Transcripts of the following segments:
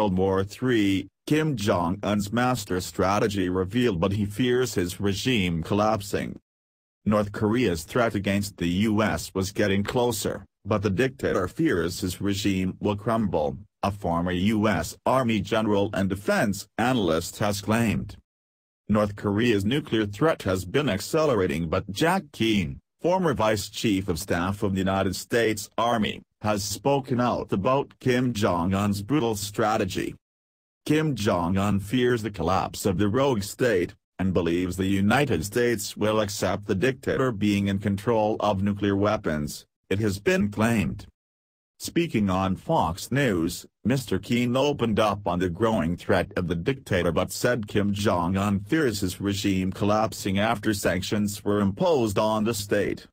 World War III, Kim Jong-un's master strategy revealed, but he fears his regime collapsing. North Korea's threat against the U.S. was getting closer, but the dictator fears his regime will crumble, a former U.S. Army general and defense analyst has claimed. North Korea's nuclear threat has been accelerating, but Jack Keane, former Vice Chief of Staff of the United States Army, has spoken out about Kim Jong-un's brutal strategy. Kim Jong-un fears the collapse of the rogue state, and believes the United States will accept the dictator being in control of nuclear weapons, it has been claimed. Speaking on Fox News, Mr. Keane opened up on the growing threat of the dictator but said Kim Jong-un fears his regime collapsing after sanctions were imposed on the state.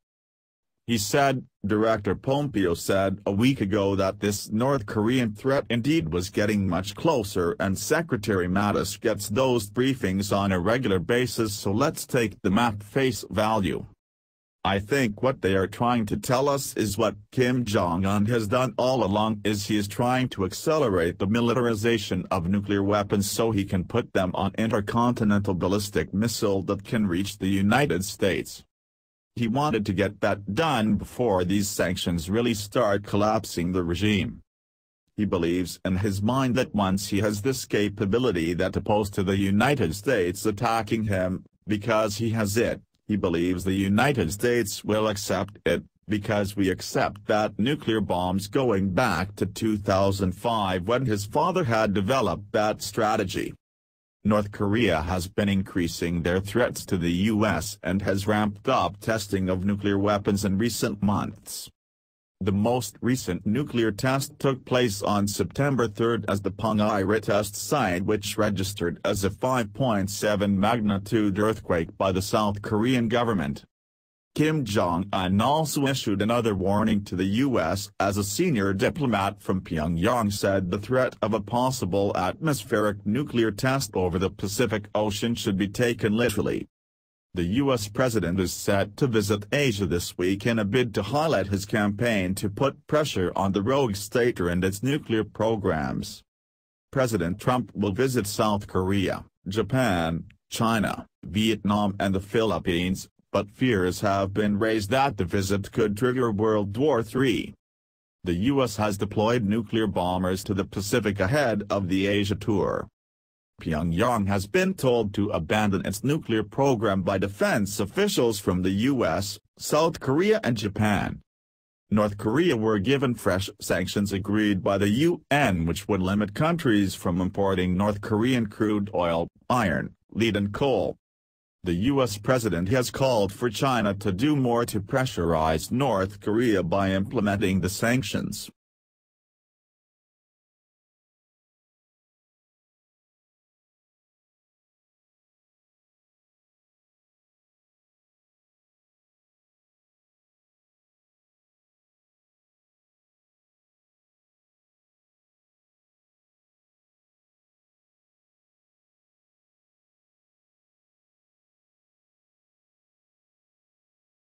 He said, Director Pompeo said a week ago that this North Korean threat indeed was getting much closer, and Secretary Mattis gets those briefings on a regular basis, so let's take them at face value. I think what they are trying to tell us is what Kim Jong-un has done all along is he is trying to accelerate the militarization of nuclear weapons so he can put them on intercontinental ballistic missile that can reach the United States. He wanted to get that done before these sanctions really start collapsing the regime. He believes in his mind that once he has this capability, that opposed to the United States attacking him, because he has it, he believes the United States will accept it, because we accept that nuclear bombs going back to 2005 when his father had developed that strategy. North Korea has been increasing their threats to the U.S. and has ramped up testing of nuclear weapons in recent months. The most recent nuclear test took place on September 3 as the Punggye-ri test site, which registered as a 5.7 magnitude earthquake by the South Korean government. Kim Jong-un also issued another warning to the U.S. as a senior diplomat from Pyongyang said the threat of a possible atmospheric nuclear test over the Pacific Ocean should be taken literally. The U.S. president is set to visit Asia this week in a bid to highlight his campaign to put pressure on the rogue state and its nuclear programs. President Trump will visit South Korea, Japan, China, Vietnam and the Philippines, but fears have been raised that the visit could trigger World War III. The U.S. has deployed nuclear bombers to the Pacific ahead of the Asia tour. Pyongyang has been told to abandon its nuclear program by defense officials from the U.S., South Korea and Japan. North Korea were given fresh sanctions agreed by the UN which would limit countries from importing North Korean crude oil, iron, lead and coal. The U.S. president has called for China to do more to pressurize North Korea by implementing the sanctions.